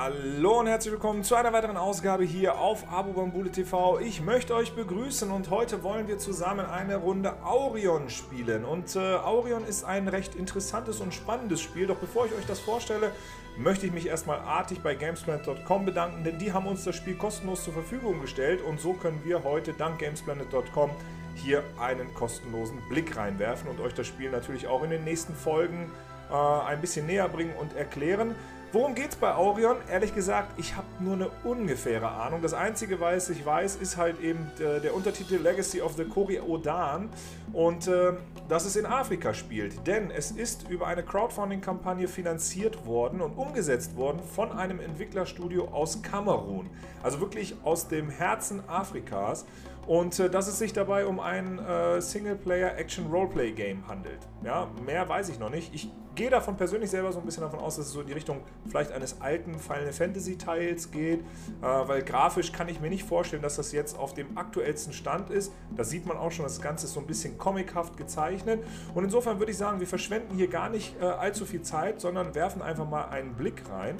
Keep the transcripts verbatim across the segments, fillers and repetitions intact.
Hallo und herzlich willkommen zu einer weiteren Ausgabe hier auf Abubambule T V. Ich möchte euch begrüßen und heute wollen wir zusammen eine Runde Aurion spielen. Und äh, Aurion ist ein recht interessantes und spannendes Spiel, doch bevor ich euch das vorstelle, möchte ich mich erstmal artig bei gamesplanet punkt com bedanken, denn die haben uns das Spiel kostenlos zur Verfügung gestellt und so können wir heute dank gamesplanet punkt com hier einen kostenlosen Blick reinwerfen und euch das Spiel natürlich auch in den nächsten Folgen äh, ein bisschen näher bringen und erklären. Worum geht's bei Aurion? Ehrlich gesagt, ich habe nur eine ungefähre Ahnung. Das Einzige, was ich weiß, ist halt eben äh, der Untertitel Legacy of the Kori Odan und äh, dass es in Afrika spielt. Denn es ist über eine Crowdfunding-Kampagne finanziert worden und umgesetzt worden von einem Entwicklerstudio aus Kamerun. Also wirklich aus dem Herzen Afrikas. Und äh, dass es sich dabei um ein äh, Singleplayer-Action-Roleplay-Game handelt. Ja, mehr weiß ich noch nicht. Ich Ich gehe davon persönlich selber so ein bisschen davon aus, dass es so in die Richtung vielleicht eines alten Final Fantasy Teils geht, äh, weil grafisch kann ich mir nicht vorstellen, dass das jetzt auf dem aktuellsten Stand ist. Da sieht man auch schon, das Ganze ist so ein bisschen comichaft gezeichnet und insofern würde ich sagen, wir verschwenden hier gar nicht äh, allzu viel Zeit, sondern werfen einfach mal einen Blick rein.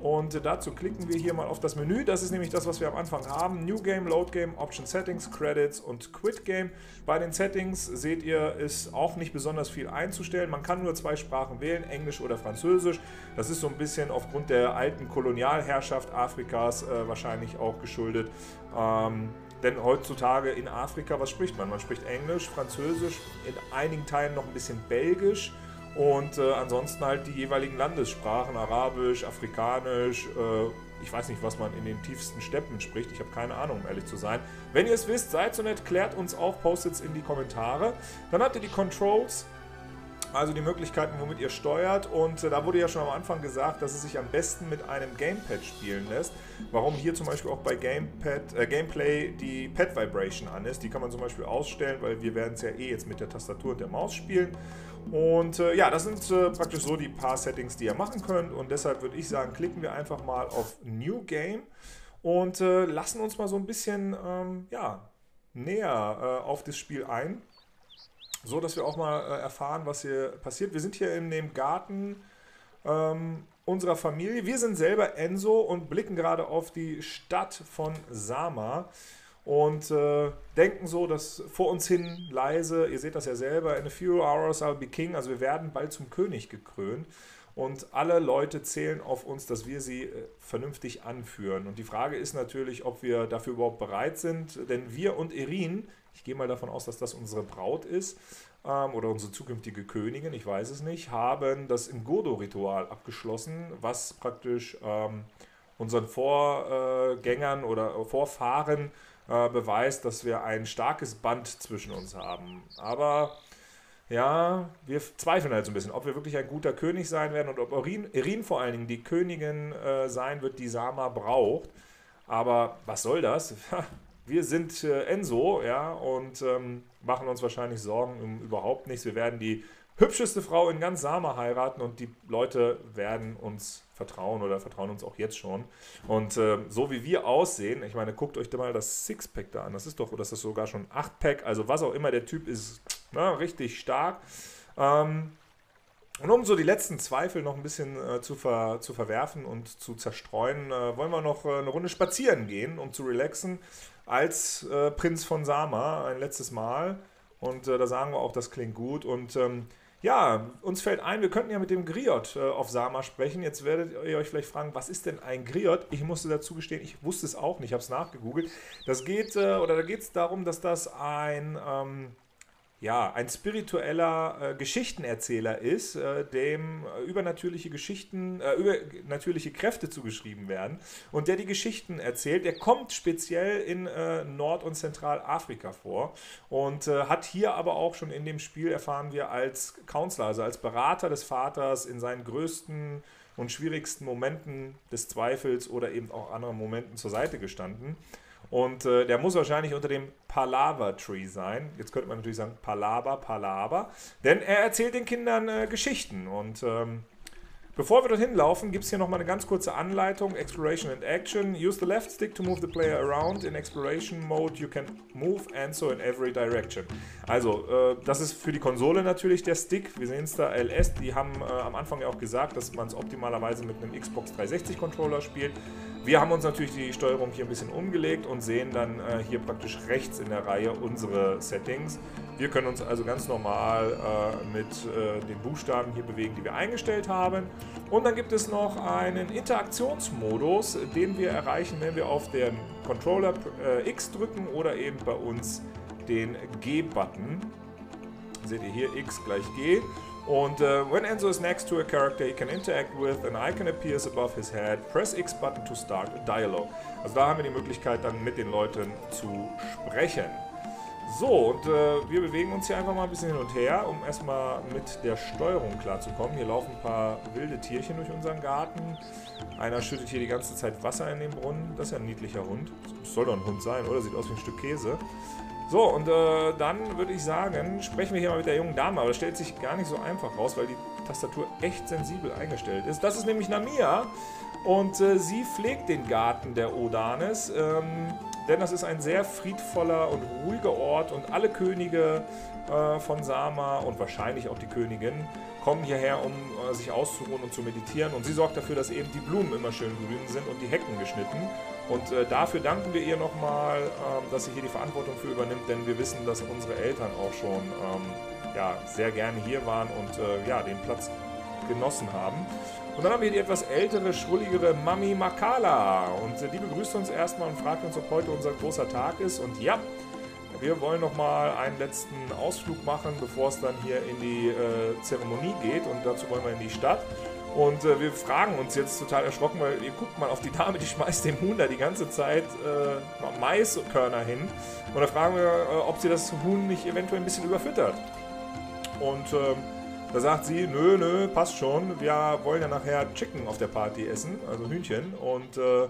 Und dazu klicken wir hier mal auf das Menü, das ist nämlich das, was wir am Anfang haben. New Game, Load Game, Option Settings, Credits und Quit Game. Bei den Settings seht ihr, ist auch nicht besonders viel einzustellen. Man kann nur zwei Sprachen wählen, Englisch oder Französisch. Das ist so ein bisschen aufgrund der alten Kolonialherrschaft Afrikas äh, wahrscheinlich auch geschuldet. Ähm, denn heutzutage in Afrika, was spricht man? Man spricht Englisch, Französisch, in einigen Teilen noch ein bisschen Belgisch. Und äh, ansonsten halt die jeweiligen Landessprachen, Arabisch, Afrikanisch, äh, ich weiß nicht, was man in den tiefsten Steppen spricht, ich habe keine Ahnung, um ehrlich zu sein. Wenn ihr es wisst, seid so nett, klärt uns auf, postet es in die Kommentare. Dann habt ihr die Controls, also die Möglichkeiten, womit ihr steuert. Und äh, da wurde ja schon am Anfang gesagt, dass es sich am besten mit einem Gamepad spielen lässt. Warum hier zum Beispiel auch bei Gamepad, äh, Gameplay die Pad Vibration an ist. Die kann man zum Beispiel ausstellen, weil wir werden es ja eh jetzt mit der Tastatur und der Maus spielen. Und äh, ja, das sind äh, praktisch so die paar Settings, die ihr machen könnt. Und deshalb würde ich sagen, klicken wir einfach mal auf New Game und äh, lassen uns mal so ein bisschen ähm, ja, näher äh, auf das Spiel ein. So, dass wir auch mal äh, erfahren, was hier passiert. Wir sind hier in dem Garten ähm, unserer Familie. Wir sind selber Enzo und blicken gerade auf die Stadt von Sama. Und äh, denken so, dass vor uns hin leise, ihr seht das ja selber, in a few hours I'll be king, also wir werden bald zum König gekrönt. Und alle Leute zählen auf uns, dass wir sie äh, vernünftig anführen. Und die Frage ist natürlich, ob wir dafür überhaupt bereit sind, denn wir und Irin, ich gehe mal davon aus, dass das unsere Braut ist, ähm, oder unsere zukünftige Königin, ich weiß es nicht, haben das Ngondo-Ritual abgeschlossen, was praktisch ähm, unseren Vorgängern oder Vorfahren beweist, dass wir ein starkes Band zwischen uns haben. Aber ja, wir zweifeln halt so ein bisschen, ob wir wirklich ein guter König sein werden und ob Irin, Irin vor allen Dingen die Königin äh, sein wird, die Sama braucht. Aber was soll das? Wir sind äh, Enzo, ja, und ähm, machen uns wahrscheinlich Sorgen um überhaupt nichts. Wir werden die hübscheste Frau in ganz Sama heiraten und die Leute werden uns vertrauen oder vertrauen uns auch jetzt schon. Und äh, so wie wir aussehen, ich meine, guckt euch da mal das Sixpack da an. Das ist doch, oder ist das sogar schon ein Achtpack? Also was auch immer, der Typ ist na, richtig stark. Ähm, und um so die letzten Zweifel noch ein bisschen äh, zu, ver, zu verwerfen und zu zerstreuen, äh, wollen wir noch äh, eine Runde spazieren gehen, um zu relaxen, als äh, Prinz von Sama ein letztes Mal. Und äh, da sagen wir auch, das klingt gut. Und ähm, ja, uns fällt ein, wir könnten ja mit dem Griot äh, auf Sama sprechen. Jetzt werdet ihr euch vielleicht fragen, was ist denn ein Griot? Ich musste dazu gestehen, ich wusste es auch nicht, ich habe es nachgegoogelt. Das geht, äh, oder da geht es darum, dass das ein, ähm, ja, ein spiritueller äh, Geschichtenerzähler ist, äh, dem übernatürliche Geschichten, äh, übernatürliche Kräfte zugeschrieben werden und der die Geschichten erzählt. Der kommt speziell in äh, Nord- und Zentralafrika vor und äh, hat hier aber auch schon in dem Spiel, erfahren wir, als Counselor, also als Berater des Vaters in seinen größten und schwierigsten Momenten des Zweifels oder eben auch anderen Momenten zur Seite gestanden. Und äh, der muss wahrscheinlich unter dem Palava Tree sein. Jetzt könnte man natürlich sagen, Palava, Palava. Denn er erzählt den Kindern äh, Geschichten. Und ähm, Bevor wir dorthin laufen, gibt es hier nochmal eine ganz kurze Anleitung. Exploration and Action. Use the left stick to move the player around. In Exploration Mode you can move Enzo in every direction. Also, äh, das ist für die Konsole natürlich der Stick. Wir sehen es da, L S. Die haben äh, am Anfang ja auch gesagt, dass man es optimalerweise mit einem Xbox dreihundertsechzig Controller spielt. Wir haben uns natürlich die Steuerung hier ein bisschen umgelegt und sehen dann äh, hier praktisch rechts in der Reihe unsere Settings. Wir können uns also ganz normal äh, mit äh, den Buchstaben hier bewegen, die wir eingestellt haben. Und dann gibt es noch einen Interaktionsmodus, den wir erreichen, wenn wir auf den Controller äh, X drücken oder eben bei uns den G-Button. Seht ihr hier, X gleich G. Und uh, when Enzo is next to a character he can interact with, an icon appears above his head, press X button to start a dialogue. Also da haben wir die Möglichkeit, dann mit den Leuten zu sprechen. So, und uh, wir bewegen uns hier einfach mal ein bisschen hin und her, um erstmal mit der Steuerung klarzukommen. Hier laufen ein paar wilde Tierchen durch unseren Garten. Einer schüttet hier die ganze Zeit Wasser in den Brunnen. Das ist ja ein niedlicher Hund. Das soll doch ein Hund sein, oder? Sieht aus wie ein Stück Käse. So, und äh, dann würde ich sagen, sprechen wir hier mal mit der jungen Dame, aber das stellt sich gar nicht so einfach raus, weil die Tastatur echt sensibel eingestellt ist. Das ist nämlich Namiya und äh, sie pflegt den Garten der Odanes, ähm, denn das ist ein sehr friedvoller und ruhiger Ort und alle Könige äh, von Sama und wahrscheinlich auch die Königin kommen hierher, um äh, sich auszuruhen und zu meditieren, und sie sorgt dafür, dass eben die Blumen immer schön grün sind und die Hecken geschnitten. Und äh, dafür danken wir ihr nochmal, ähm, dass sie hier die Verantwortung für übernimmt, denn wir wissen, dass unsere Eltern auch schon ähm, ja, sehr gerne hier waren und äh, ja, den Platz genossen haben. Und dann haben wir hier die etwas ältere, schrulligere Mami Makala. Und äh, die begrüßt uns erstmal und fragt uns, ob heute unser großer Tag ist. Und ja, wir wollen nochmal einen letzten Ausflug machen, bevor es dann hier in die äh, Zeremonie geht. Und dazu wollen wir in die Stadt. Und äh, wir fragen uns jetzt total erschrocken, weil ihr guckt mal auf die Dame, die schmeißt dem Huhn da die ganze Zeit äh, Maiskörner hin. Und da fragen wir, äh, ob sie das Huhn nicht eventuell ein bisschen überfüttert. Und äh, da sagt sie, nö, nö, passt schon. Wir wollen ja nachher Chicken auf der Party essen, also Hühnchen. Und äh,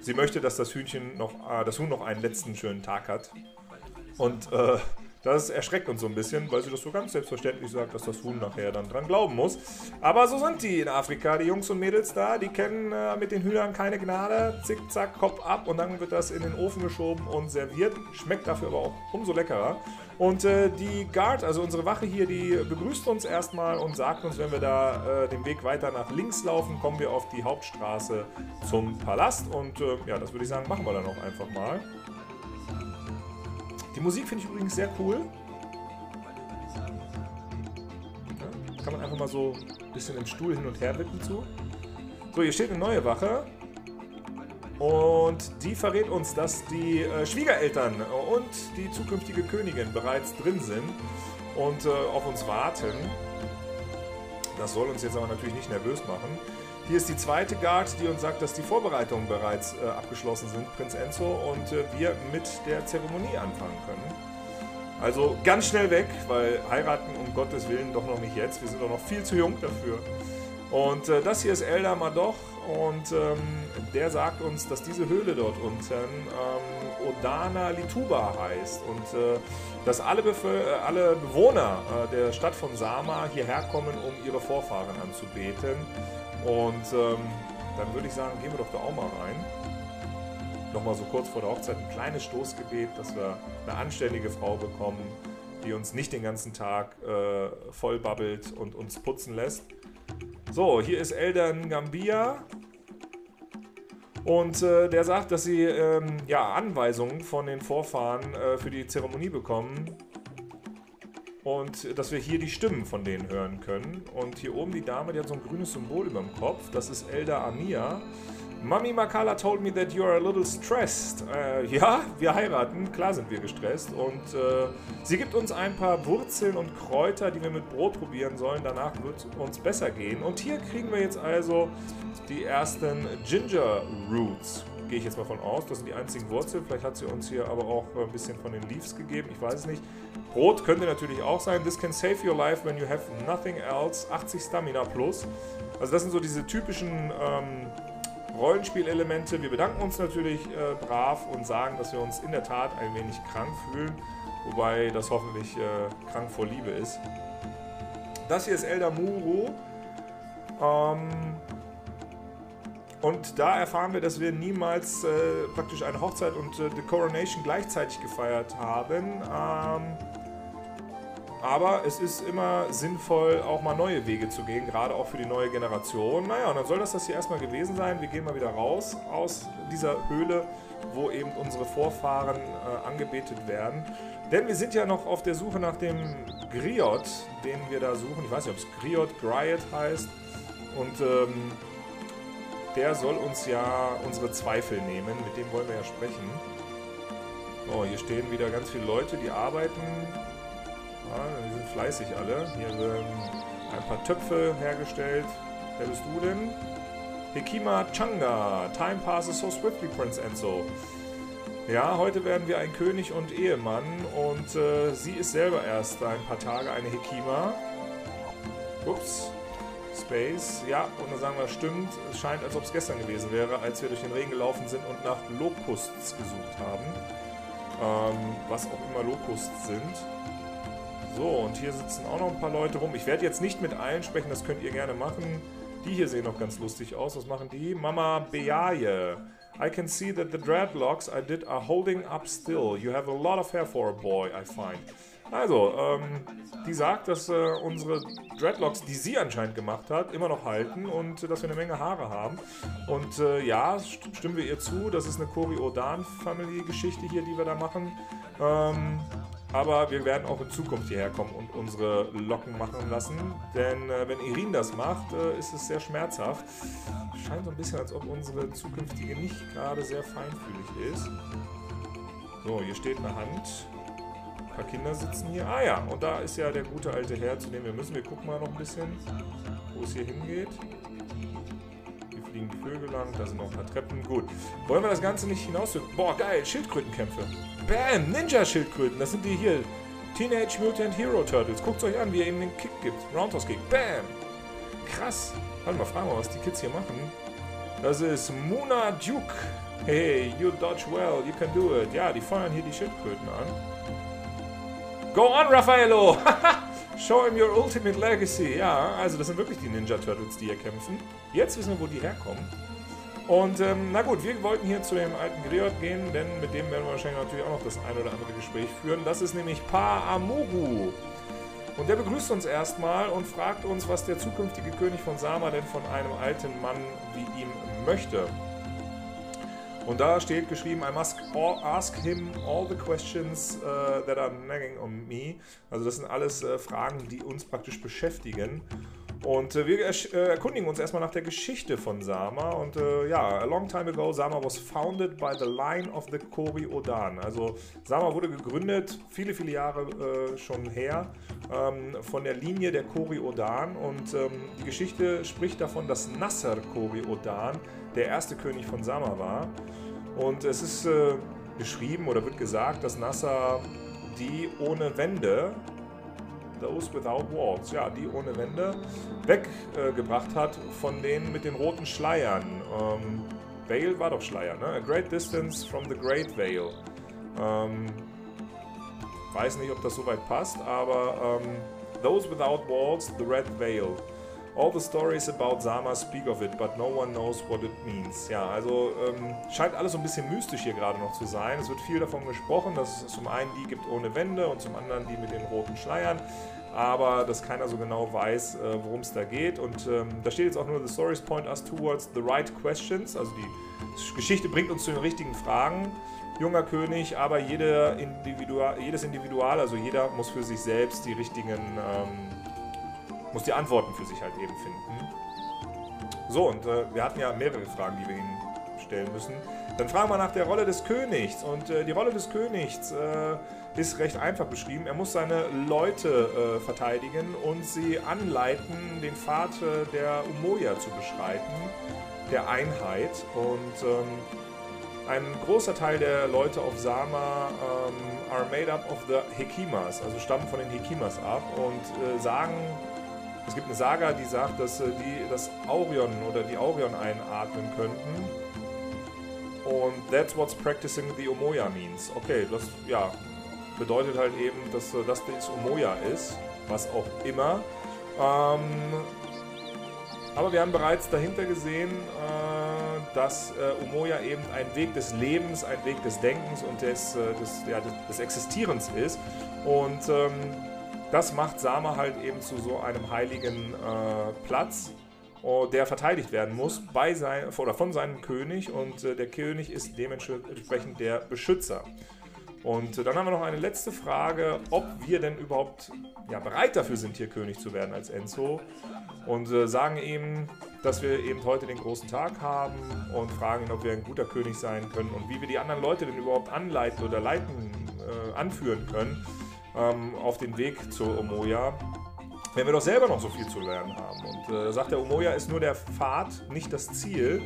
sie möchte, dass das Hühnchen noch, äh, das Huhn noch einen letzten schönen Tag hat. Und äh, das erschreckt uns so ein bisschen, weil sie das so ganz selbstverständlich sagt, dass das Huhn nachher dann dran glauben muss. Aber so sind die in Afrika, die Jungs und Mädels da, die kennen äh, mit den Hühnern keine Gnade. Zick, zack, Kopf ab und dann wird das in den Ofen geschoben und serviert. Schmeckt dafür aber auch umso leckerer. Und äh, die Guard, also unsere Wache hier, die begrüßt uns erstmal und sagt uns, wenn wir da äh, den Weg weiter nach links laufen, kommen wir auf die Hauptstraße zum Palast. Und äh, ja, das würde ich sagen, machen wir dann auch einfach mal. Die Musik finde ich übrigens sehr cool. Ja, kann man einfach mal so ein bisschen im Stuhl hin und her wippen zu. So, hier steht eine neue Wache. Und die verrät uns, dass die äh, Schwiegereltern und die zukünftige Königin bereits drin sind und äh, auf uns warten. Das soll uns jetzt aber natürlich nicht nervös machen. Hier ist die zweite Guard, die uns sagt, dass die Vorbereitungen bereits äh, abgeschlossen sind, Prinz Enzo, und äh, wir mit der Zeremonie anfangen können. Also ganz schnell weg, weil heiraten um Gottes Willen doch noch nicht jetzt. Wir sind doch noch viel zu jung dafür. Und äh, das hier ist Elda Madoch und ähm, der sagt uns, dass diese Höhle dort unten ähm, Odana Lituba heißt und äh, dass alle, Bevölker alle Bewohner äh, der Stadt von Sama hierher kommen, um ihre Vorfahren anzubeten. Und ähm, dann würde ich sagen, gehen wir doch da auch mal rein. Nochmal so kurz vor der Hochzeit ein kleines Stoßgebet, dass wir eine anständige Frau bekommen, die uns nicht den ganzen Tag äh, voll babbelt und uns putzen lässt. So, hier ist Elder Ngambia. Und äh, der sagt, dass sie ähm, ja, Anweisungen von den Vorfahren äh, für die Zeremonie bekommen. Und dass wir hier die Stimmen von denen hören können. Und hier oben die Dame, die hat so ein grünes Symbol über dem Kopf. Das ist Elder Amia. Mami Makala told me that you are a little stressed. Äh, ja, wir heiraten. Klar sind wir gestresst. Und äh, sie gibt uns ein paar Wurzeln und Kräuter, die wir mit Brot probieren sollen. Danach wird uns besser gehen. Und hier kriegen wir jetzt also die ersten Ginger Roots. Gehe ich jetzt mal von aus. Das sind die einzigen Wurzeln. Vielleicht hat sie uns hier aber auch ein bisschen von den Leaves gegeben. Ich weiß es nicht. Brot könnte natürlich auch sein. This can save your life when you have nothing else. achtzig Stamina plus. Also das sind so diese typischen ähm, Rollenspielelemente. Wir bedanken uns natürlich äh, brav und sagen, dass wir uns in der Tat ein wenig krank fühlen. Wobei das hoffentlich äh, krank vor Liebe ist. Das hier ist Eldamuro. Ähm, und da erfahren wir, dass wir niemals äh, praktisch eine Hochzeit und äh, die Coronation gleichzeitig gefeiert haben. Ähm, aber es ist immer sinnvoll, auch mal neue Wege zu gehen, gerade auch für die neue Generation. Naja, und dann soll das das hier erstmal gewesen sein. Wir gehen mal wieder raus aus dieser Höhle, wo eben unsere Vorfahren äh, angebetet werden. Denn wir sind ja noch auf der Suche nach dem Griot, den wir da suchen. Ich weiß nicht, ob es Griot, Griot heißt. Und ähm, der soll uns ja unsere Zweifel nehmen. Mit dem wollen wir ja sprechen. Oh, hier stehen wieder ganz viele Leute, die arbeiten. Ja, die sind fleißig alle. Hier werden ein paar Töpfe hergestellt. Wer bist du denn? Hekima Changa. Time passes so swiftly, Prince Enzo. Ja, heute werden wir ein König und Ehemann. Und äh, sie ist selber erst ein paar Tage eine Hekima. Ups. Space. Ja, und dann sagen wir, stimmt. Es scheint, als ob es gestern gewesen wäre, als wir durch den Regen gelaufen sind und nach Locusts gesucht haben. Ähm, was auch immer Locusts sind. So, und hier sitzen auch noch ein paar Leute rum. Ich werde jetzt nicht mit allen sprechen, das könnt ihr gerne machen. Die hier sehen noch ganz lustig aus. Was machen die? Mama Beaya. I can see that the dreadlocks I did are holding up still. You have a lot of hair for a boy, I find. Also, ähm, die sagt, dass äh, unsere Dreadlocks, die sie anscheinend gemacht hat, immer noch halten und äh, dass wir eine Menge Haare haben. Und äh, ja, st stimmen wir ihr zu. Das ist eine Kori-Odan-Family-Geschichte hier, die wir da machen. Ähm... Aber wir werden auch in Zukunft hierher kommen und unsere Locken machen lassen. Denn äh, wenn Irin das macht, äh, ist es sehr schmerzhaft. Scheint so ein bisschen, als ob unsere zukünftige nicht gerade sehr feinfühlig ist. So, hier steht eine Hand. Ein paar Kinder sitzen hier. Ah ja, und da ist ja der gute alte Herr, zu dem wir müssen. Wir gucken mal noch ein bisschen, wo es hier hingeht. Hier fliegen die Vögel lang, da sind noch ein paar Treppen. Gut, wollen wir das Ganze nicht hinausdrücken? Boah, geil, Schildkrötenkämpfe. Bam! Ninja-Schildkröten, das sind die hier. Teenage Mutant Hero Turtles. Guckt euch an, wie er eben den Kick gibt. Roundhouse-Kick. Bam! Krass. Warte mal, fragen wir mal, was die Kids hier machen. Das ist Muna Duke. Hey, you dodge well, you can do it. Ja, die feuern hier die Schildkröten an. Go on, Raffaello! Show him your ultimate legacy. Ja, also das sind wirklich die Ninja Turtles, die hier kämpfen. Jetzt wissen wir, wo die herkommen. Und ähm, na gut, wir wollten hier zu dem alten Griot gehen, denn mit dem werden wir wahrscheinlich natürlich auch noch das ein oder andere Gespräch führen. Das ist nämlich Pa Amogu. Und der begrüßt uns erstmal und fragt uns, was der zukünftige König von Sama denn von einem alten Mann wie ihm möchte. Und da steht geschrieben, I must ask him all the questions uh, that are nagging on me. Also das sind alles äh, Fragen, die uns praktisch beschäftigen. Und äh, wir äh, erkundigen uns erstmal nach der Geschichte von Sama. Und äh, ja, a long time ago, Sama was founded by the line of the Kori Odan. Also Sama wurde gegründet, viele, viele Jahre äh, schon her, ähm, von der Linie der Kori Odan. Und ähm, die Geschichte spricht davon, dass Nasser-Kori-Odan der erste König von Sama war. Und es ist äh, geschrieben oder wird gesagt, dass Nasser die ohne Wände... Those without walls, ja, die ohne Wände weggebracht äh, hat von denen mit den roten Schleiern. Ähm, Veil war doch Schleier, ne? A great distance from the great Veil. Ähm, weiß nicht, ob das soweit passt, aber ähm, those without walls, the red Veil. All the stories about Sama speak of it, but no one knows what it means. Ja, also ähm, scheint alles so ein bisschen mystisch hier gerade noch zu sein. Es wird viel davon gesprochen, dass es zum einen die gibt ohne Wände und zum anderen die mit den roten Schleiern. Aber dass keiner so genau weiß, äh, worum es da geht. Und ähm, da steht jetzt auch nur, the stories point us towards the right questions. Also die Geschichte bringt uns zu den richtigen Fragen. Junger König, aber jede Individua- jedes Individual, also jeder muss für sich selbst die richtigen... Ähm, muss die Antworten für sich halt eben finden. So, und äh, wir hatten ja mehrere Fragen, die wir ihnen stellen müssen. Dann fragen wir nach der Rolle des Königs. Und äh, die Rolle des Königs äh, ist recht einfach beschrieben. Er muss seine Leute äh, verteidigen und sie anleiten, den Pfad äh, der Umoya zu beschreiten, der Einheit. Und ähm, ein großer Teil der Leute auf Sama ähm, are made up of the Hekimas, also stammen von den Hekimas ab und äh, sagen... Es gibt eine Saga, die sagt, dass die das Aurion oder die Aurion einatmen könnten. Und that's what's practicing the Umoya means. Okay, das ja, bedeutet halt eben, dass das das Umoya ist, was auch immer. Ähm, Aber wir haben bereits dahinter gesehen, äh, dass äh, Umoya eben ein Weg des Lebens, ein Weg des Denkens und des, äh, des, ja, des, des Existierens ist. Und ähm, das macht Sama halt eben zu so einem heiligen äh, Platz, der verteidigt werden muss bei sein, oder von seinem König, und äh, der König ist dementsprechend der Beschützer. Und äh, dann haben wir noch eine letzte Frage, ob wir denn überhaupt ja, bereit dafür sind, hier König zu werden als Enzo, und äh, sagen ihm, dass wir eben heute den großen Tag haben und fragen ihn, ob wir ein guter König sein können und wie wir die anderen Leute denn überhaupt anleiten oder leiten, äh, anführen können ähm, auf den Weg zur Umoya, wenn wir doch selber noch so viel zu lernen haben. Und äh, sagt der Umoya, ist nur der Pfad, nicht das Ziel.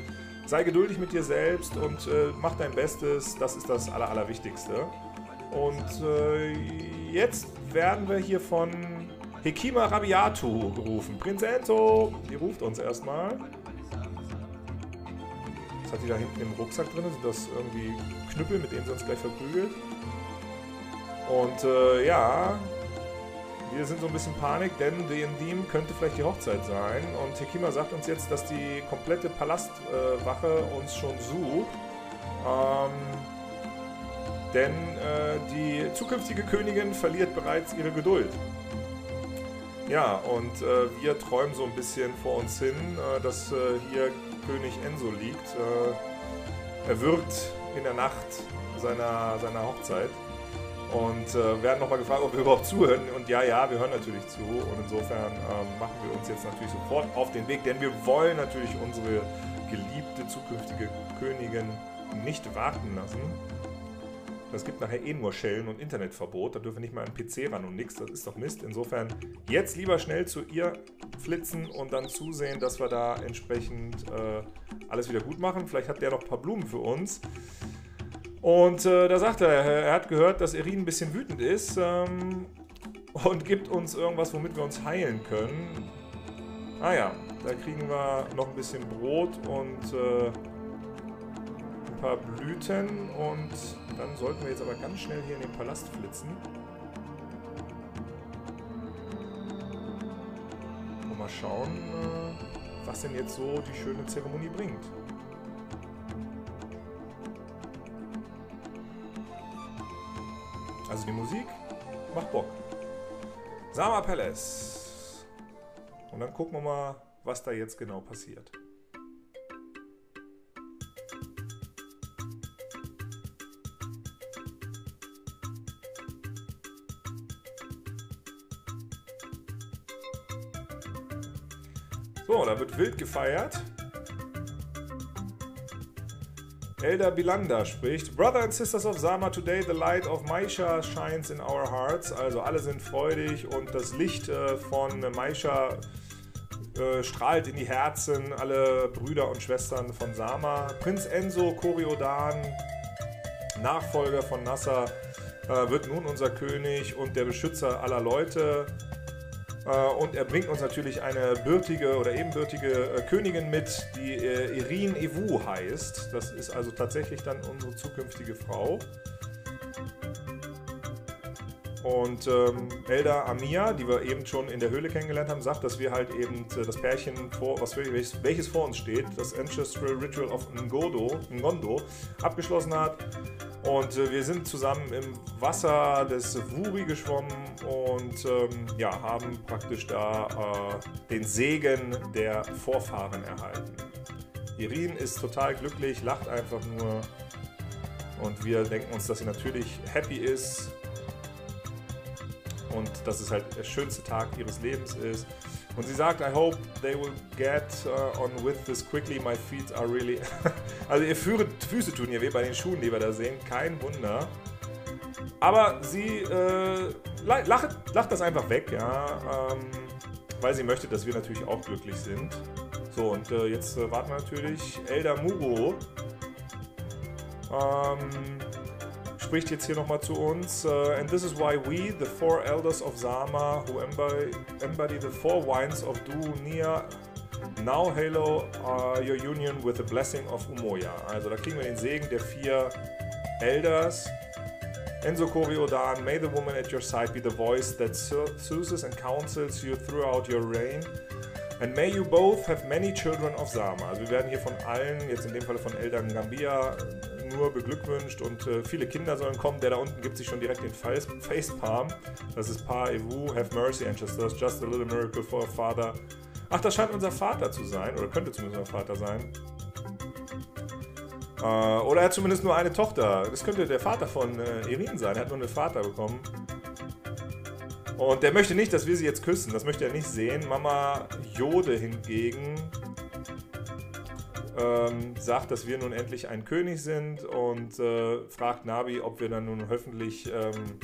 Sei geduldig mit dir selbst und äh, mach dein Bestes, das ist das Aller, Allerwichtigste. Und äh, jetzt werden wir hier von Hekima Rabiatu gerufen. Prinz Enzo, die ruft uns erstmal. Was hat die da hinten im Rucksack drin? Sind das irgendwie Knüppel, mit denen sie uns gleich verprügelt? Und äh, ja... wir sind so ein bisschen Panik, denn D und D könnte vielleicht die Hochzeit sein. Und Hekima sagt uns jetzt, dass die komplette Palastwache äh, uns schon sucht. Ähm, denn äh, die zukünftige Königin verliert bereits ihre Geduld. Ja, und äh, wir träumen so ein bisschen vor uns hin, äh, dass äh, hier König Enzo liegt. Äh, er wirkt in der Nacht seiner, seiner Hochzeit. Und äh, werden nochmal gefragt, ob wir überhaupt zuhören. Und ja, ja, wir hören natürlich zu. Und insofern ähm, machen wir uns jetzt natürlich sofort auf den Weg. Denn wir wollen natürlich unsere geliebte zukünftige Königin nicht warten lassen. Es gibt nachher eh nur Schellen und Internetverbot. Da dürfen wir nicht mal an den P C ran und nix. Das ist doch Mist. Insofern jetzt lieber schnell zu ihr flitzen und dann zusehen, dass wir da entsprechend äh, alles wieder gut machen. Vielleicht hat der noch ein paar Blumen für uns. Und äh, da sagt er, er hat gehört, dass Irin ein bisschen wütend ist ähm, und gibt uns irgendwas, womit wir uns heilen können. Ah ja, da kriegen wir noch ein bisschen Brot und äh, ein paar Blüten. Und dann sollten wir jetzt aber ganz schnell hier in den Palast flitzen. Und mal schauen, äh, was denn jetzt so die schöne Zeremonie bringt. Also die Musik macht Bock. Sama Palace. Und dann gucken wir mal, was da jetzt genau passiert. So, da wird wild gefeiert. Elder Bilanda spricht, Brother and Sisters of Sama, today the light of Maisha shines in our hearts. Also alle sind freudig und das Licht äh, von Maisha äh, strahlt in die Herzen, alle Brüder und Schwestern von Sama. Prinz Enzo Kori-Odan, Nachfolger von Nasser, äh, wird nun unser König und der Beschützer aller Leute. Und er bringt uns natürlich eine bürtige oder ebenbürtige äh, Königin mit, die äh, Irin Evu heißt. Das ist also tatsächlich dann unsere zukünftige Frau. Und ähm, Elder Amia, die wir eben schon in der Höhle kennengelernt haben, sagt, dass wir halt eben äh, das Pärchen, vor, was, welches, welches vor uns steht, das Ancestral Ritual of Ngondo, Ngondo abgeschlossen hat. Und äh, wir sind zusammen im Wasser des Wuri geschwommen und ähm, ja, haben praktisch da äh, den Segen der Vorfahren erhalten. Irin ist total glücklich, lacht einfach nur. Und wir denken uns, dass sie natürlich happy ist. Und dass es halt der schönste Tag ihres Lebens ist. Und sie sagt, I hope they will get uh, on with this quickly, my feet are really... also ihr Füße tun ihr weh bei den Schuhen, die wir da sehen, kein Wunder. Aber sie äh, lacht, lacht das einfach weg, ja, ähm, weil sie möchte, dass wir natürlich auch glücklich sind. So, und äh, jetzt äh, warten wir natürlich. Eldamuro ähm, spricht jetzt hier nochmal zu uns. Uh, and this is why we, the four elders of Sama, who embody, embody the four wines of Du, Nia, now halo uh, your union with the blessing of Umoya. Also da kriegen wir den Segen der vier Elders. Enzo Kori-Odan, may the woman at your side be the voice that soothes and counsels you throughout your reign. And may you both have many children of Sama. Also wir werden hier von allen, jetzt in dem Fall von Elder Ngambia, nur beglückwünscht und äh, viele Kinder sollen kommen. Der da unten gibt sich schon direkt den Facepalm. Das ist Pa Ewu, have mercy ancestors, just a little miracle for a father. Ach, das scheint unser Vater zu sein, oder könnte zumindest unser Vater sein. Äh, oder er hat zumindest nur eine Tochter. Das könnte der Vater von äh, Irin sein, er hat nur einen Vater bekommen. Und der möchte nicht, dass wir sie jetzt küssen. Das möchte er nicht sehen. Mama Jode hingegen ähm, sagt, dass wir nun endlich ein König sind und äh, fragt Nabi, ob wir dann nun hoffentlich, ähm,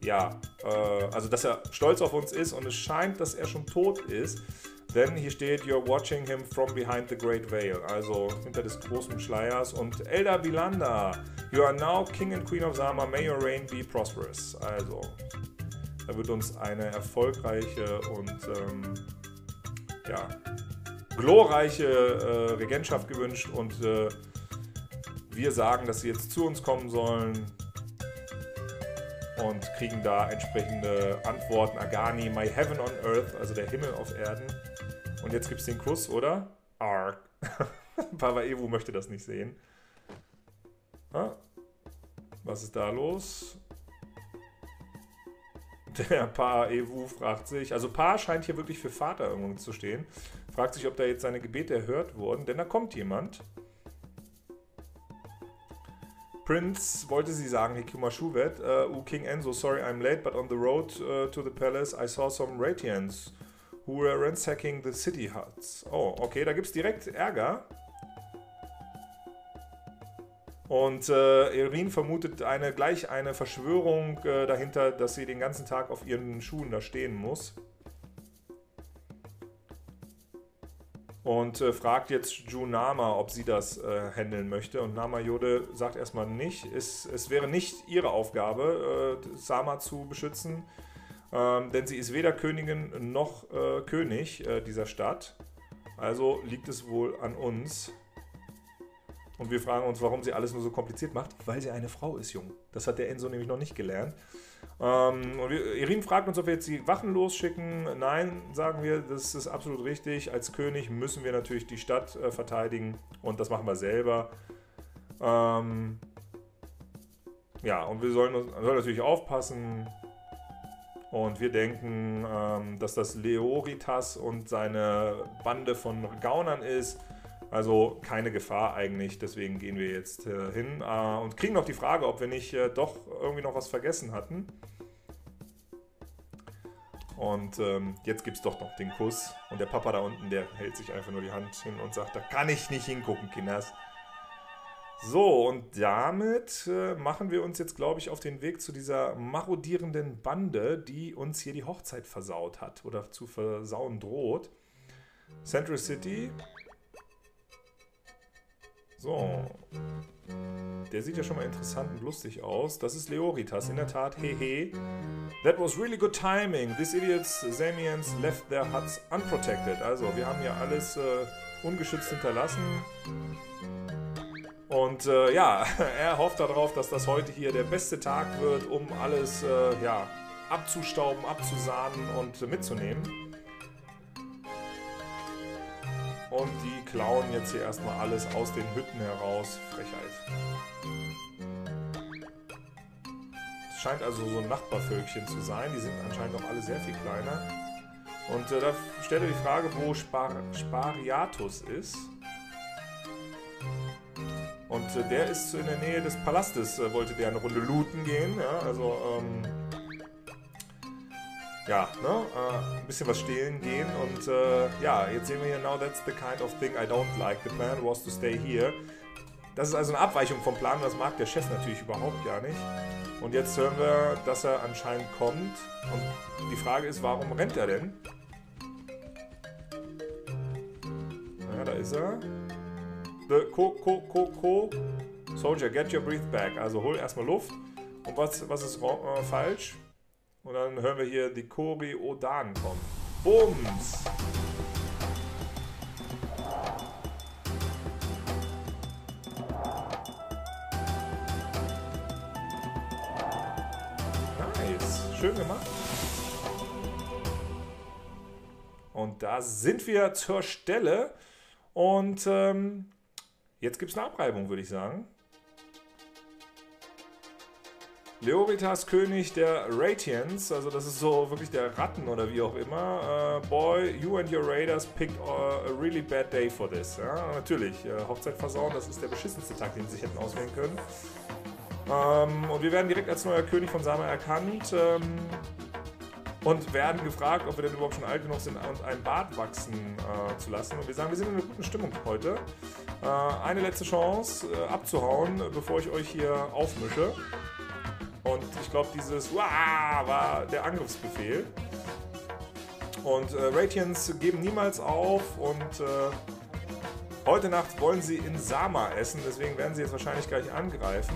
ja, äh, also dass er stolz auf uns ist und es scheint, dass er schon tot ist. Denn hier steht, you're watching him from behind the great veil. Also hinter des großen Schleiers. Und Elder Bilanda, you are now King and Queen of Sama. May your reign be prosperous. Also... Da wird uns eine erfolgreiche und ähm, ja, glorreiche äh, Regentschaft gewünscht und äh, wir sagen, dass sie jetzt zu uns kommen sollen und kriegen da entsprechende Antworten. Agani, my heaven on earth, also der Himmel auf Erden. Und jetzt gibt es den Kuss, oder? Arg. Pa Ewu möchte das nicht sehen. Ha? Was ist da los? Der Pa Ewu fragt sich, also Pa scheint hier wirklich für Vater irgendwo zu stehen, fragt sich, ob da jetzt seine Gebete erhört wurden, denn da kommt jemand. Prince wollte sie sagen, Hekima Shuvet, uh, King Enzo, sorry I'm late, but on the road uh, to the palace I saw some Ratians who were ransacking the city huts. Oh, okay, da gibt's direkt Ärger. Und äh, Irin vermutet eine, gleich eine Verschwörung äh, dahinter, dass sie den ganzen Tag auf ihren Schuhen da stehen muss. Und äh, fragt jetzt Ju Nama, ob sie das äh, handeln möchte. Und Nama Jode sagt erstmal nicht. Es, es wäre nicht ihre Aufgabe, äh, Sama zu beschützen. Ähm, denn sie ist weder Königin noch äh, König äh, dieser Stadt. Also liegt es wohl an uns. Und wir fragen uns, warum sie alles nur so kompliziert macht, weil sie eine Frau ist, Jung. Das hat der Enzo nämlich noch nicht gelernt. Ähm, und wir, Irin fragt uns, ob wir jetzt die Wachen losschicken. Nein, sagen wir, das ist absolut richtig. Als König müssen wir natürlich die Stadt äh, verteidigen und das machen wir selber. Ähm, ja, und wir sollen, uns, sollen natürlich aufpassen. Und wir denken, ähm, dass das Leoritas und seine Bande von Gaunern ist. Also keine Gefahr eigentlich, deswegen gehen wir jetzt äh, hin äh, und kriegen noch die Frage, ob wir nicht äh, doch irgendwie noch was vergessen hatten. Und ähm, jetzt gibt es doch noch den Kuss und der Papa da unten, der hält sich einfach nur die Hand hin und sagt, da kann ich nicht hingucken, Kinders. So, und damit äh, machen wir uns jetzt, glaube ich, auf den Weg zu dieser marodierenden Bande, die uns hier die Hochzeit versaut hat oder zu versauen droht. Central City... So, der sieht ja schon mal interessant und lustig aus. Das ist Leoritas, in der Tat, hehe. That was really good timing. These idiots, Samians, left their huts unprotected. Also, wir haben hier alles äh, ungeschützt hinterlassen. Und äh, ja, er hofft darauf, dass das heute hier der beste Tag wird, um alles äh, ja, abzustauben, abzusahnen und äh, mitzunehmen. Und die klauen jetzt hier erstmal alles aus den Hütten heraus. Frechheit. Es scheint also so ein Nachbarvölkchen zu sein. Die sind anscheinend auch alle sehr viel kleiner. Und äh, da stellt er die Frage, wo Spar Spariatus ist. Und äh, der ist in der Nähe des Palastes. Äh, wollte der eine Runde looten gehen. Ja, also, ähm... Ja, ne? Äh, ein bisschen was stehlen gehen und äh, ja, jetzt sehen wir hier, now that's the kind of thing I don't like. The plan was to stay here. Das ist also eine Abweichung vom Plan, das mag der Chef natürlich überhaupt gar nicht. Und jetzt hören wir, dass er anscheinend kommt und die Frage ist, warum rennt er denn? Ja, da ist er. The Co-Co-Co-Co Soldier, get your breath back. Also hol erstmal Luft. Und was, was ist äh, falsch? Und dann hören wir hier die Kori-Odan kommen. Bums! Nice! Schön gemacht. Und da sind wir zur Stelle und ähm, jetzt gibt es eine Abreibung, würde ich sagen. Leoritas König der Ratians, also das ist so wirklich der Ratten oder wie auch immer. Uh, boy, you and your raiders picked a really bad day for this. Ja, natürlich, uh, Hochzeit versauen, das ist der beschissenste Tag, den sie sich hätten auswählen können. Um, und wir werden direkt als neuer König von Sama erkannt um, und werden gefragt, ob wir denn überhaupt schon alt genug sind, uns einen Bart wachsen uh, zu lassen. Und wir sagen, wir sind in einer guten Stimmung heute. Uh, eine letzte Chance uh, abzuhauen, bevor ich euch hier aufmische. Und ich glaube, dieses Wah! War der Angriffsbefehl. Und äh, Ratians geben niemals auf und äh, heute Nacht wollen sie in Sama essen, deswegen werden sie jetzt wahrscheinlich gleich angreifen.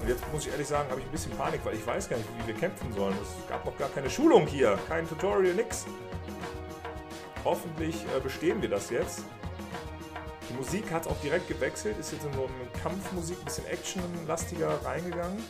Und jetzt muss ich ehrlich sagen, habe ich ein bisschen Panik, weil ich weiß gar nicht, wie wir kämpfen sollen. Es gab noch gar keine Schulung hier, kein Tutorial, nix. Hoffentlich äh, bestehen wir das jetzt. Die Musik hat auch direkt gewechselt, ist jetzt in so eine Kampfmusik, ein bisschen actionlastiger reingegangen.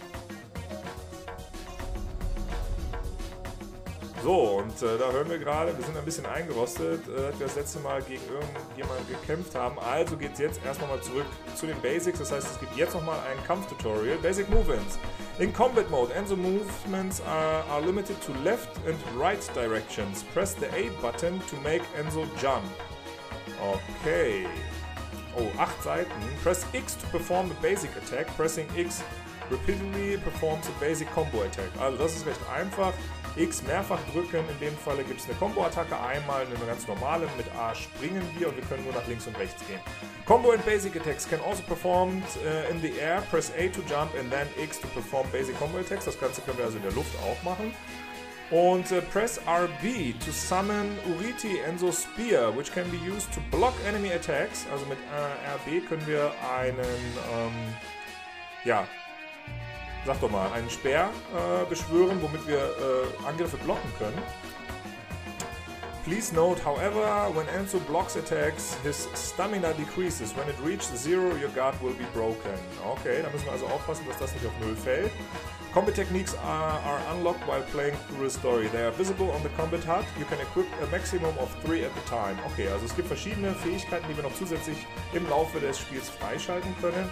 So, und äh, da hören wir gerade, wir sind ein bisschen eingerostet, äh, als wir das letzte Mal gegen irgendjemanden gekämpft haben. Also geht es jetzt erst nochmal zurück zu den Basics. Das heißt, es gibt jetzt nochmal ein Kampftutorial. Basic Movements. In Combat Mode, Enzo Movements are, are limited to left and right directions. Press the A button to make Enzo jump. Okay. Oh, acht Seiten. Press X to perform the basic attack. Pressing X repeatedly performs a basic combo attack. Also das ist recht einfach. X mehrfach drücken, in dem Falle gibt es eine Combo-Attacke, einmal eine ganz normale, mit A springen wir und wir können nur nach links und rechts gehen. Combo and Basic Attacks can also performed uh, in the air, press A to jump and then X to perform Basic Combo Attacks, das Ganze können wir also in der Luft auch machen. Und uh, press R B to summon Uriti Enzo Spear, which can be used to block enemy attacks, also mit uh, R B können wir einen, ähm, ja, sag doch mal, einen Speer äh, beschwören, womit wir äh, Angriffe blocken können. Please note, however, when Enzo blocks attacks, his stamina decreases. When it reaches zero, your guard will be broken. Okay, da müssen wir also aufpassen, dass das nicht auf null fällt. Combat techniques are, are unlocked while playing through the story. They are visible on the combat hub. You can equip a maximum of three at a time. Okay, also es gibt verschiedene Fähigkeiten, die wir noch zusätzlich im Laufe des Spiels freischalten können.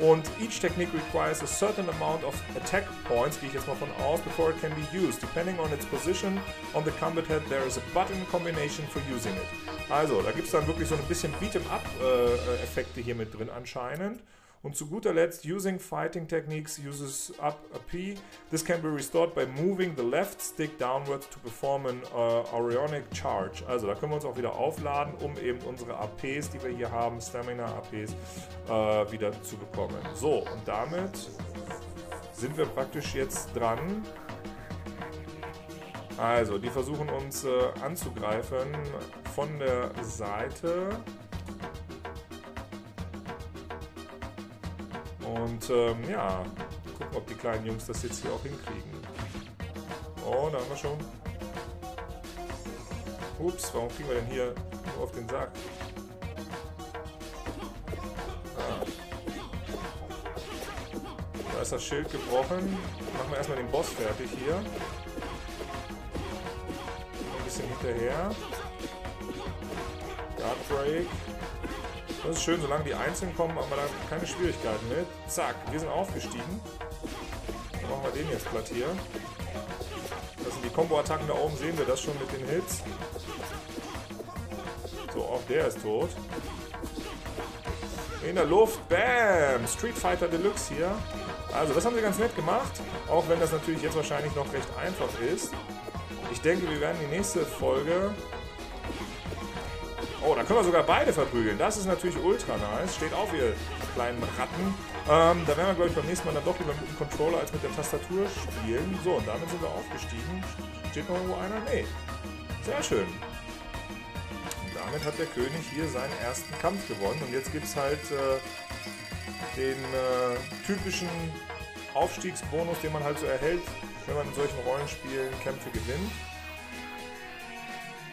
Und each technique requires a certain amount of attack points, gehe ich jetzt mal von aus, before it can be used. Depending on its position on the combat head, there is a button combination for using it. Also, da gibt es dann wirklich so ein bisschen Beat'em-up-Effekte hier mit drin anscheinend. Und zu guter Letzt, using fighting techniques uses up a P. This can be restored by moving the left stick downwards to perform an uh, Aurionic Charge. Also da können wir uns auch wieder aufladen, um eben unsere A Ps, die wir hier haben, Stamina-A Ps, äh, wieder zu bekommen. So, und damit sind wir praktisch jetzt dran. Also, die versuchen uns äh, anzugreifen von der Seite. Und ähm, ja, gucken, ob die kleinen Jungs das jetzt hier auch hinkriegen. Oh, da haben wir schon. Ups, warum kriegen wir denn hier nur auf den Sack? Ah. Da ist das Schild gebrochen. Machen wir erstmal den Boss fertig hier. Ein bisschen hinterher. Guard Break. Das ist schön, solange die einzeln kommen, aber da keine Schwierigkeiten mit. Zack, wir sind aufgestiegen. Dann machen wir den jetzt platt hier. Das sind die Combo-Attacken da oben, sehen wir das schon mit den Hits. So, auch der ist tot. In der Luft, bam! Street Fighter Deluxe hier. Also, das haben sie ganz nett gemacht, auch wenn das natürlich jetzt wahrscheinlich noch recht einfach ist. Ich denke, wir werden die nächste Folge... Oh, da können wir sogar beide verprügeln. Das ist natürlich ultra nice. Steht auf, ihr kleinen Ratten. Ähm, da werden wir, glaube ich, beim nächsten Mal dann doch lieber mit dem Controller als mit der Tastatur spielen. So, und damit sind wir aufgestiegen. Steht noch irgendwo einer? Nee. Sehr schön. Und damit hat der König hier seinen ersten Kampf gewonnen. Und jetzt gibt es halt äh, den äh, typischen Aufstiegsbonus, den man halt so erhält, wenn man in solchen Rollenspielen Kämpfe gewinnt.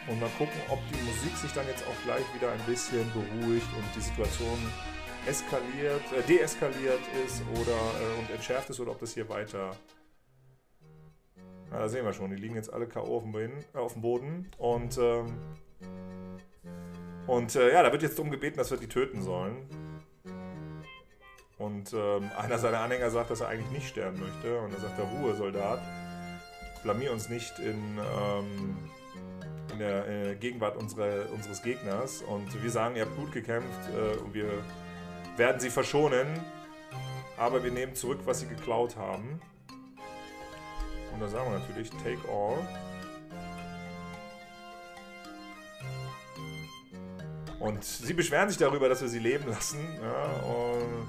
Und mal gucken, ob die Musik sich dann jetzt auch gleich wieder ein bisschen beruhigt und die Situation eskaliert, äh, deeskaliert ist oder äh, und entschärft ist oder ob das hier weiter... Na, da sehen wir schon, die liegen jetzt alle K O auf dem Boden, äh, auf dem Boden und ähm, Und äh, ja, da wird jetzt darum gebeten, dass wir die töten sollen. Und ähm, einer seiner Anhänger sagt, dass er eigentlich nicht sterben möchte. Und dann sagt er, Ruhe, Soldat. Blamier uns nicht in, ähm, in der äh, Gegenwart unsere, unseres Gegners. Und wir sagen, ihr habt gut gekämpft. Äh, und wir werden sie verschonen. Aber wir nehmen zurück, was sie geklaut haben. Und da sagen wir natürlich, take all. Und sie beschweren sich darüber, dass wir sie leben lassen. Ja, und,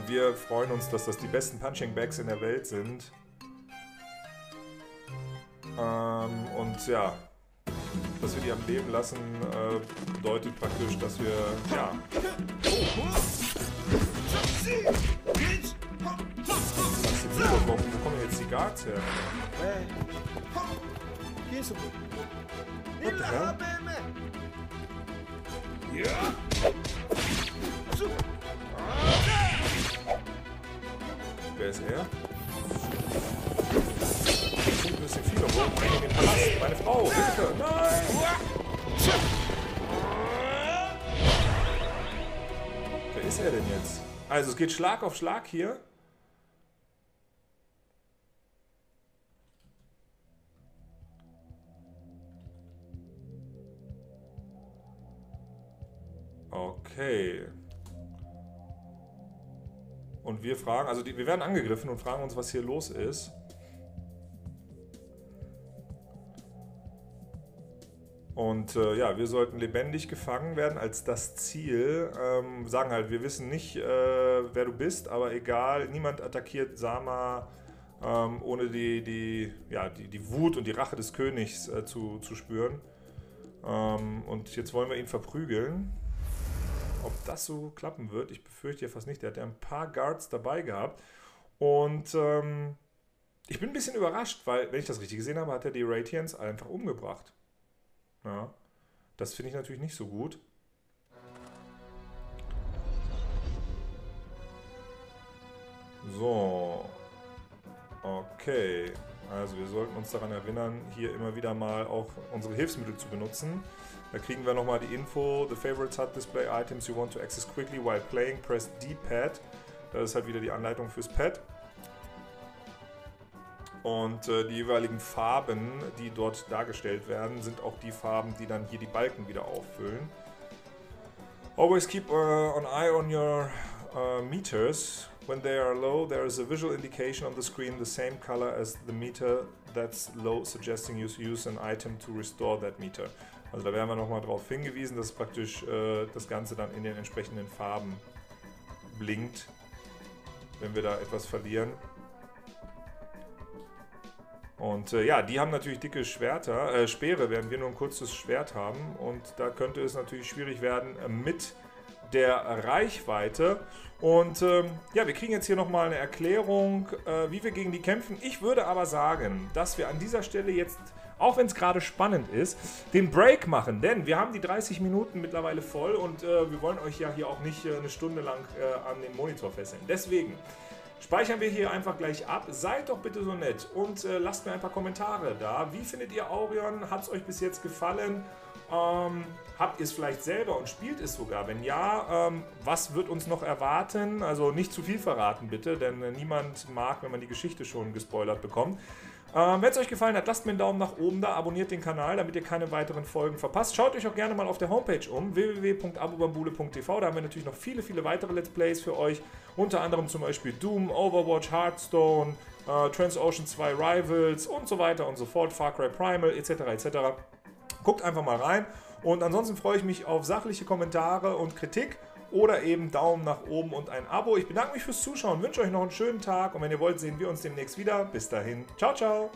und wir freuen uns, dass das die besten Punching Bags in der Welt sind. Ähm, und ja, dass wir die am Leben lassen, äh, bedeutet praktisch, dass wir, ja... Wo kommen jetzt die Guards her? What the hell? Wer ist er? Ich bin ein bisschen viel, obwohl ich den Palast. Meine Frau, bitte! Nein! Wer ist er denn jetzt? Also es geht Schlag auf Schlag hier. Okay. Und wir fragen, also die, wir werden angegriffen und fragen uns, was hier los ist. Und äh, ja, wir sollten lebendig gefangen werden als das Ziel. Ähm, sagen halt, wir wissen nicht, äh, wer du bist, aber egal, niemand attackiert Sama, ähm, ohne die, die, ja, die, die Wut und die Rache des Königs äh, zu, zu spüren. Ähm, und jetzt wollen wir ihn verprügeln. Ob das so klappen wird, ich befürchte ja fast nicht. Der hat ja ein paar Guards dabei gehabt. Und ähm, ich bin ein bisschen überrascht, weil, wenn ich das richtig gesehen habe, hat er die Ratians einfach umgebracht. Ja, das finde ich natürlich nicht so gut. So. Okay. Also wir sollten uns daran erinnern, hier immer wieder mal auch unsere Hilfsmittel zu benutzen. Da kriegen wir nochmal die Info. The Favorites hat Display Items you want to access quickly while playing. Press D-Pad. Das ist halt wieder die Anleitung fürs Pad. Und äh, die jeweiligen Farben, die dort dargestellt werden, sind auch die Farben, die dann hier die Balken wieder auffüllen. Always keep uh, an eye on your uh, meters. When they are low, there is a visual indication on the screen the same color as the meter that's low, suggesting you use an item to restore that meter. Also da werden wir nochmal drauf hingewiesen, dass praktisch äh, das Ganze dann in den entsprechenden Farben blinkt, wenn wir da etwas verlieren. Und äh, ja, die haben natürlich dicke Schwerter, äh, Speere, während wir nur ein kurzes Schwert haben. Und da könnte es natürlich schwierig werden äh, mit der Reichweite. Und ähm, ja, wir kriegen jetzt hier nochmal eine Erklärung, äh, wie wir gegen die kämpfen. Ich würde aber sagen, dass wir an dieser Stelle jetzt, auch wenn es gerade spannend ist, den Break machen. Denn wir haben die dreißig Minuten mittlerweile voll und äh, wir wollen euch ja hier auch nicht äh, eine Stunde lang äh, an den Monitor fesseln. Deswegen speichern wir hier einfach gleich ab. Seid doch bitte so nett und äh, lasst mir ein paar Kommentare da. Wie findet ihr Aurion? Hat es euch bis jetzt gefallen? Ähm, habt ihr es vielleicht selber und spielt es sogar? Wenn ja, ähm, was wird uns noch erwarten? Also nicht zu viel verraten bitte, denn äh, niemand mag, wenn man die Geschichte schon gespoilert bekommt. Ähm, wenn es euch gefallen hat, lasst mir einen Daumen nach oben da, abonniert den Kanal, damit ihr keine weiteren Folgen verpasst. Schaut euch auch gerne mal auf der Homepage um, w w w punkt abubambule punkt t v, da haben wir natürlich noch viele, viele weitere Let's Plays für euch, unter anderem zum Beispiel Doom, Overwatch, Hearthstone, äh, Transocean zwei Rivals und so weiter und so fort, Far Cry Primal et cetera et cetera. Guckt einfach mal rein und ansonsten freue ich mich auf sachliche Kommentare und Kritik oder eben Daumen nach oben und ein Abo. Ich bedanke mich fürs Zuschauen, wünsche euch noch einen schönen Tag und wenn ihr wollt, sehen wir uns demnächst wieder. Bis dahin, ciao, ciao!